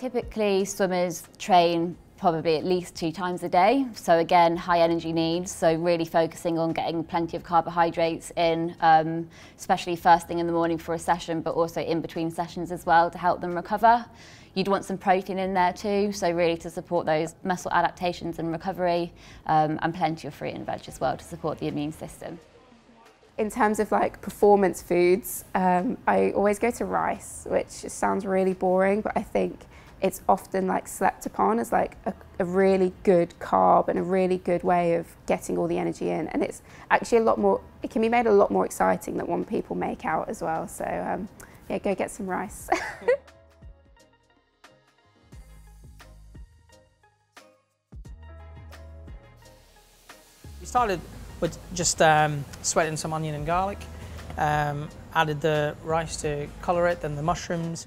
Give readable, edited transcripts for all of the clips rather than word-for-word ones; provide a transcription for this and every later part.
Typically, swimmers train probably at least 2 times a day. So again, high energy needs. So really focusing on getting plenty of carbohydrates in, especially first thing in the morning for a session, but also in between sessions as well to help them recover. You'd want some protein in there too, so really to support those muscle adaptations and recovery, and plenty of fruit and veg as well to support the immune system. In terms of like performance foods, I always go to rice, which sounds really boring, but I think it's often like slept upon as like a really good carb and a really good way of getting all the energy in. And it's actually a lot more, it can be made a lot more exciting than what people make out as well. So yeah, go get some rice. We started with just sweating some onion and garlic, added the rice to colour it, then the mushrooms.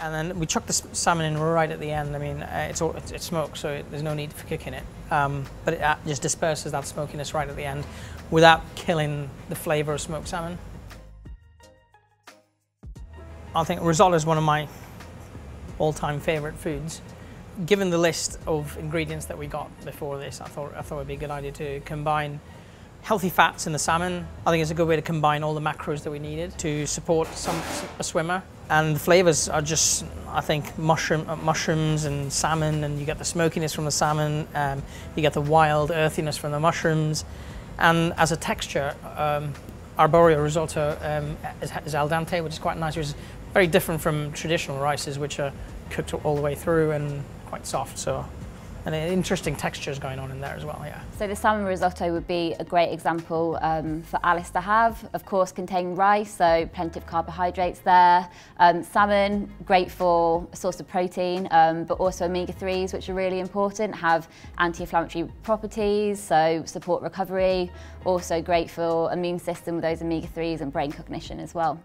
And then we chucked the salmon in right at the end. I mean, it's smoked, so there's no need for cooking it. But it just disperses that smokiness right at the end without killing the flavour of smoked salmon. I think risotto is one of my all-time favourite foods. Given the list of ingredients that we got before this, I thought it'd be a good idea to combine healthy fats in the salmon. I think it's a good way to combine all the macros that we needed to support a swimmer. And the flavours are just, I think, mushrooms and salmon, and you get the smokiness from the salmon, you get the wild earthiness from the mushrooms, and as a texture, arboreal risotto is al dente, which is quite nice, which is very different from traditional rices, which are cooked all the way through and quite soft. So, and interesting textures going on in there as well, yeah. So the salmon risotto would be a great example for Alice to have. Of course, containing rice, so plenty of carbohydrates there. Salmon, great for a source of protein, but also omega-3s, which are really important, have anti-inflammatory properties, so support recovery. Also great for immune system with those omega-3s and brain cognition as well.